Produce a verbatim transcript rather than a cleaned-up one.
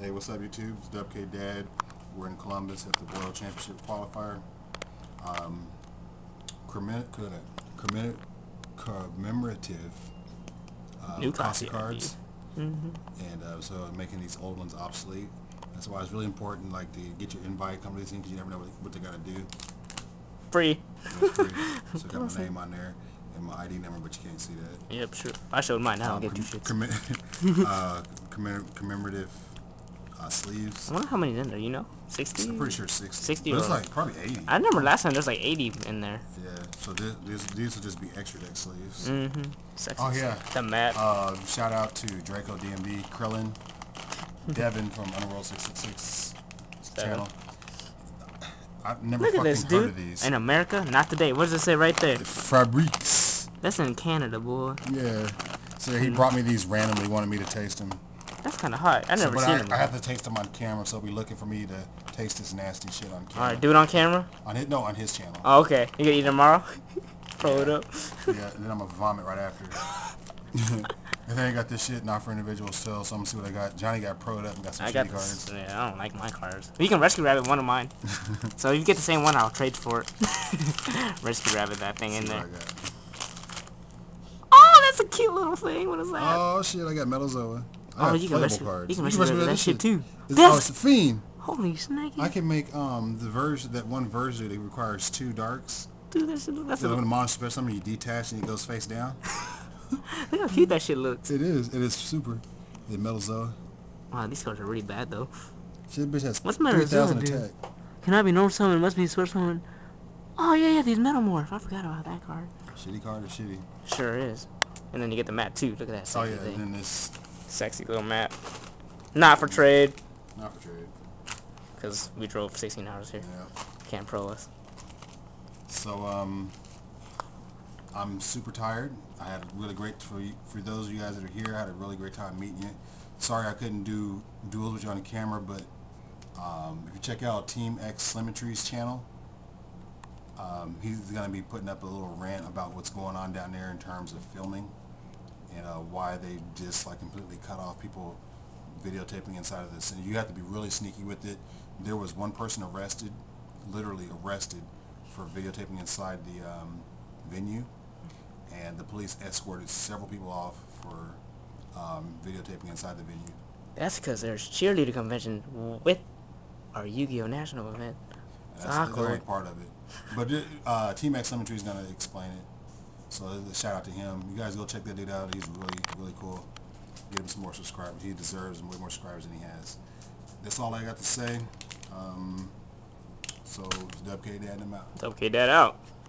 Hey, what's up, YouTube? It's Dubkdad one. We're in Columbus at the World Championship Qualifier. Um, commem commem commemorative uh, New classic cards. Mm-hmm. And uh, so making these old ones obsolete. That's why it's really important, like, to get your invite, come to these things, because you never know what they gotta do. Free. Yeah, free. So I got my name on there and my I D number, but you can't see that. Yep, sure. I showed mine now. Um, I'll get you shit. Comm uh, commem commemorative uh, sleeves. I wonder how many in there. You know, sixty. I'm pretty sure sixty. Sixty. But it's like probably eighty. I remember last time there's like eighty in there. Yeah. So this, this, these will just be extra deck sleeves. Mm-hmm. Sexy. Oh yeah. The map. Uh, shout out to Draco D M B, Krillin, Devin from Underworld six six six channel. I've never Look fucking at this, heard dude. Of these. In America, not today. What does it say right there? The Fabriques. That's in Canada, boy. Yeah. So he brought me these randomly, wanted me to taste them. That's kind of hard. I've never so, seen I, them. I have to taste them on camera, so be looking for me to taste this nasty shit on camera. All right, do it on camera? On his, no, on his channel. Oh, okay. You gonna eat it tomorrow? Throw yeah. it up. Yeah, and then I'm gonna vomit right after. And then I got this shit not for individual sale, so I'm gonna see what I got. Johnny got pro'd up and got some I shitty got this, cards. Yeah, I don't like my cards. You can Rescue Rabbit one of mine. So if you get the same one, I'll trade for it. Rescue Rabbit that thing Let's in there. Oh, that's a cute little thing. What is that? Oh shit, I got Metal Zoa. I oh, got you can rescue, cards. You can Rescue, you can rescue Rabbit that shit too. It's, that's, oh, it's a fiend. Holy snake. I can make um the version, that one version that requires two darks. Dude, that's a, that's so a, when the monster special something, you detach and it goes face down. Look how cute that shit looks. It is. It is super. The Metal Zoa. Wow, these cards are really bad though. Shit, bitch has three thousand attack. Can I be normal summon? Must be switch summon. Oh yeah, yeah, these Metal Morph. I forgot about that card. Shitty card is shitty. Sure is. And then you get the map too. Look at that sexy Oh yeah, thing. And then this sexy little map. Not for trade. Not for trade. Because we drove sixteen hours here. Yeah. Can't pro us. So um, I'm super tired. I had really great for you, for those of you guys that are here. I had a really great time meeting you. Sorry I couldn't do duels with you on the camera, but um, if you check out Team X Slimmetry's channel, um, he's gonna be putting up a little rant about what's going on down there in terms of filming and uh, why they just like completely cut off people videotaping inside of this. And you have to be really sneaky with it. There was one person arrested, literally arrested, for videotaping inside the um, venue. And the police escorted several people off for um, videotaping inside the venue. That's because there's cheerleader convention with our Yu-Gi-Oh! National event. It's That's awkward. The only part of it. But it, uh, Team X Slimmetry is going to explain it. So a shout out to him. You guys go check that dude out. He's really, really cool. Get him some more subscribers. He deserves way more subscribers than he has. That's all I got to say. Um, so Dubkdad, I'm out. Dubkdad out.